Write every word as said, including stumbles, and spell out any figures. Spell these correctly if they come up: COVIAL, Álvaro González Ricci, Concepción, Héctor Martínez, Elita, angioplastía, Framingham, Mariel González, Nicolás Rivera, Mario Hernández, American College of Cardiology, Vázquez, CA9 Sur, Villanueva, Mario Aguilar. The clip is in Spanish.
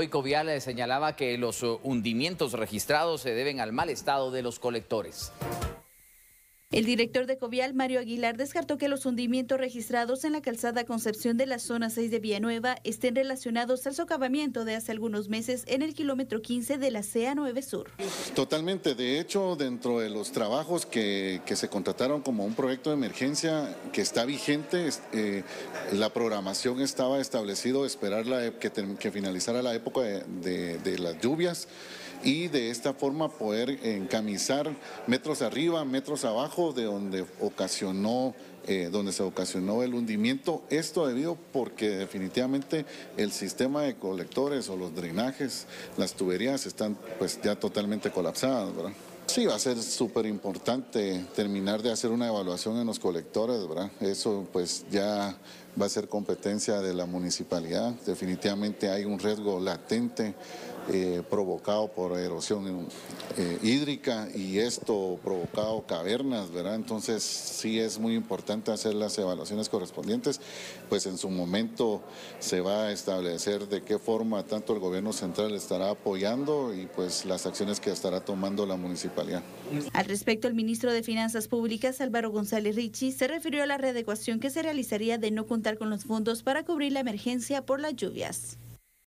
Hoy COVIAL señalaba que los hundimientos registrados se deben al mal estado de los colectores. El director de COVIAL, Mario Aguilar, descartó que los hundimientos registrados en la calzada Concepción de la zona seis de Villanueva estén relacionados al socavamiento de hace algunos meses en el kilómetro quince de la C A nueve Sur. Totalmente, de hecho, dentro de los trabajos que, que se contrataron como un proyecto de emergencia que está vigente, eh, la programación estaba establecido de esperar la, que, que finalizara la época de, de, de las lluvias y de esta forma poder encamizar metros arriba, metros abajo, de donde ocasionó, eh, donde se ocasionó el hundimiento. Esto debido porque definitivamente el sistema de colectores o los drenajes, las tuberías están pues ya totalmente colapsadas, ¿verdad? Sí, va a ser súper importante terminar de hacer una evaluación en los colectores, ¿verdad? Eso pues ya va a ser competencia de la municipalidad. Definitivamente hay un riesgo latente eh, provocado por erosión eh, hídrica y esto provocado cavernas, ¿verdad? Entonces sí es muy importante hacer las evaluaciones correspondientes, pues en su momento se va a establecer de qué forma tanto el gobierno central estará apoyando y pues las acciones que estará tomando la municipalidad. Al respecto, el ministro de Finanzas Públicas, Álvaro González Ricci, se refirió a la readecuación que se realizaría de no contar con los fondos para cubrir la emergencia por las lluvias.